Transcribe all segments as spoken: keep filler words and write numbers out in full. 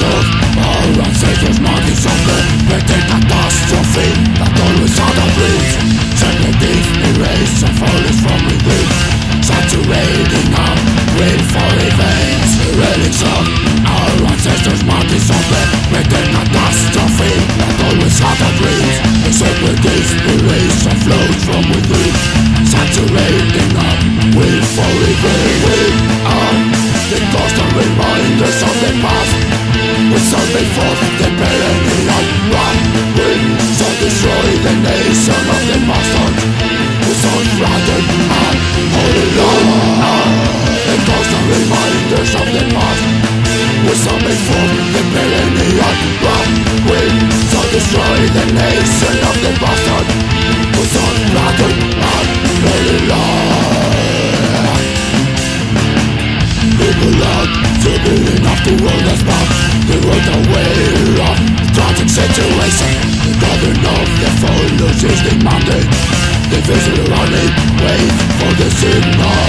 serve our ancestors' markings of the fated catastrophe that always had our dreams. Separatives erase and follies from regrets, saturating our greed for revenge. Relics of our ancestors' markings of the fated catastrophe that always had our dreams. Separatives erase and flows from within, saturating our will for revenge. We are the constant reminders of the past. We serve before the perennial wrath. We shall destroy the nation of the masters. We shall flatten and holy love. The constant reminders of the past. We serve before the perennial wrath. We shall destroy the nation of the masters. We shall flatten and holy love. People out, dribbling off the world as map. They wrote away of tragic situation. The covering of the follows is demanding. They visit running, wait for the signal.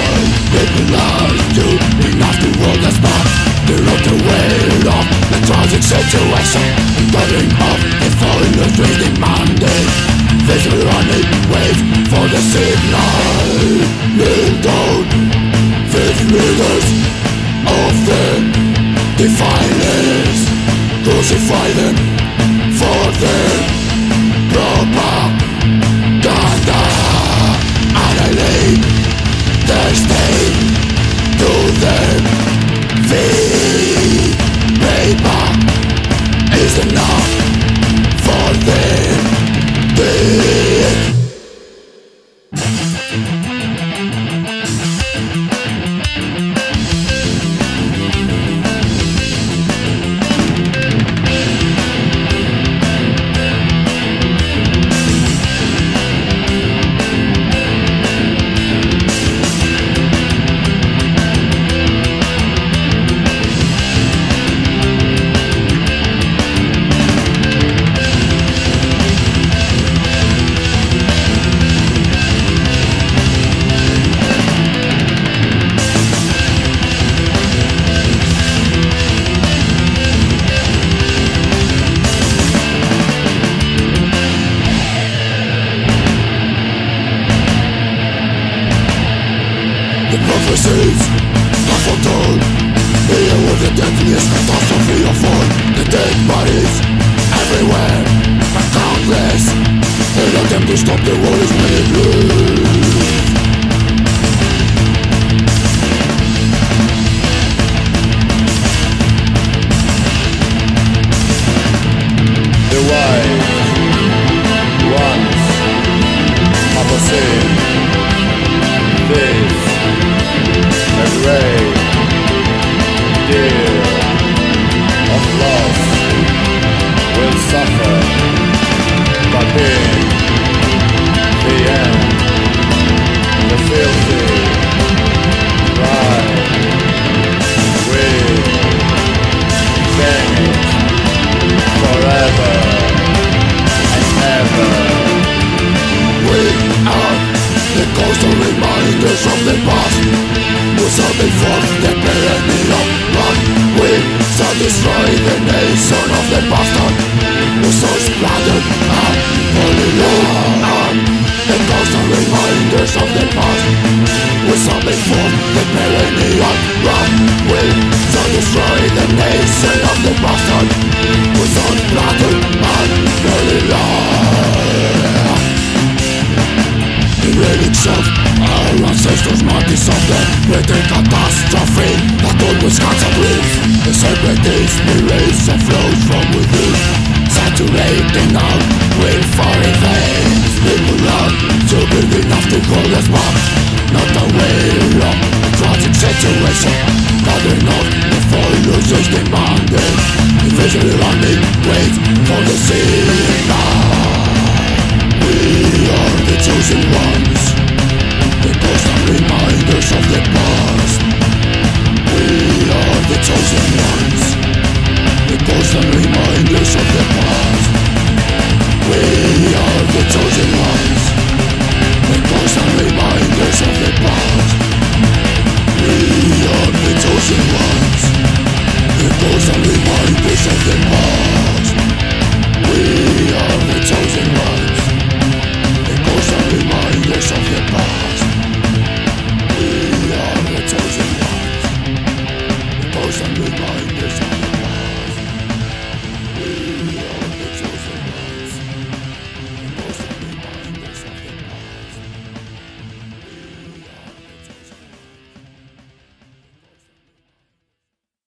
People out, dribbling off the world as map. They wrote away of the tragic situation. The covering of the follows is demanding. Visit running, wait for the signal. Kneel down, fifth leaders of them, defilers, crucify them for their propaganda. Annihilate their state to their feet. Paper is enough for their deed. Wait for the signal. We are the chosen one.